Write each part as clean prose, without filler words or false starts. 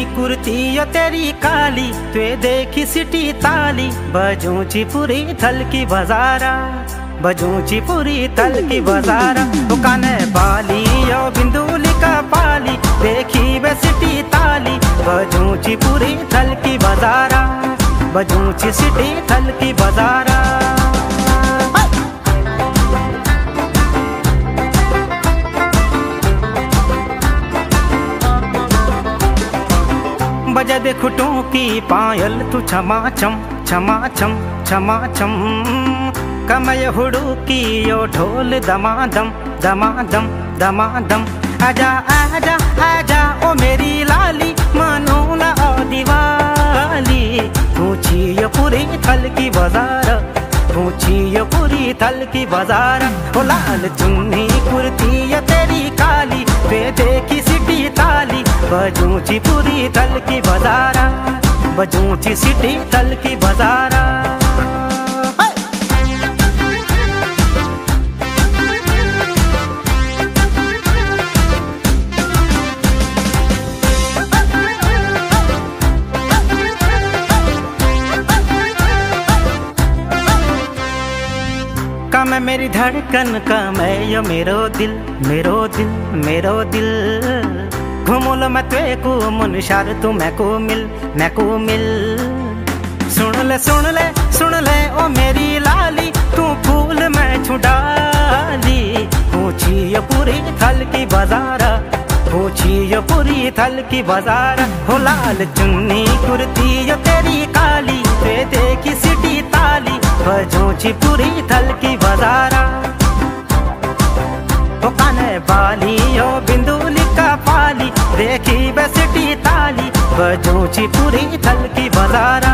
नी कुर्ती यो तेरी काली, तुए देखी सिटी ताली। बजूची पूरी थल की बजारा, बजूची पूरी थल की बजारा। दुकाने बाली यो बिंदुली का पाली, देखी वे सिटी ताली। बजूची पूरी थल की बजारा, बजूची सिटी थल की बजारा। बजा दे खुटों की पायल तू छमाछम छमाछम छमाछम। कमय हुडू की यो ढोल दमादम दमादम दमादम। आजा आजा आजा ओ मेरी लाली, मानो ना ओ दिवाली। पूछी यो पूरी थल की बाजार, पूछी यो पूरी थल की बाजार। ओ लाल चुन्नी कुर्ती ये तेरी काली, वे देखी सिटी ताली। बजूची पूरी थल की बजारा, बजूची सिटी थल की बजारा। कम है मेरी धड़कन, कम है यो मेरो दिल मेरो दिल मेरो दिल। घुमूल मैं तुए को मुन शार तू मैं को मिल मैं को मिल। सुन ले सुन ले सुन ले ओ मेरी लाली, तू फूल मैं छुडाली। पूछी ये पूरी थल की बाजारा, पूछी ये पूरी थल की बाजारा। हो लाल चुन्नी कुर्ती ये तेरी काली, ते देखी सिटी ताली। बजूची पूरी थल की बाजारा, वो काने बाली हो बिंदुली का पाली। देखी बे सिटी ताली, बजूची पूरी थल की बाजारा,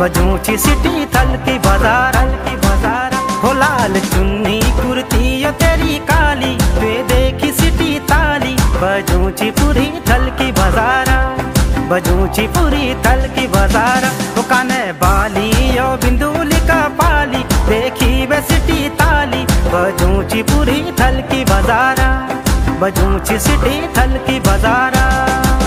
बजूची सिटी थल की बाजारा की बाजारा। हो लाल चुन्नी कुर्ती यो तेरी काली, तुए देखी सिटी ताली। बजूची पूरी थल की बाजारा, बजूची पूरी थल की बाजारा। वो काने बाली यो बिंदुली का पाली, देखी बे सिटी ताली। बजूची पूरी थल की बाजारा, बजूची सिटी थल की बाजारा।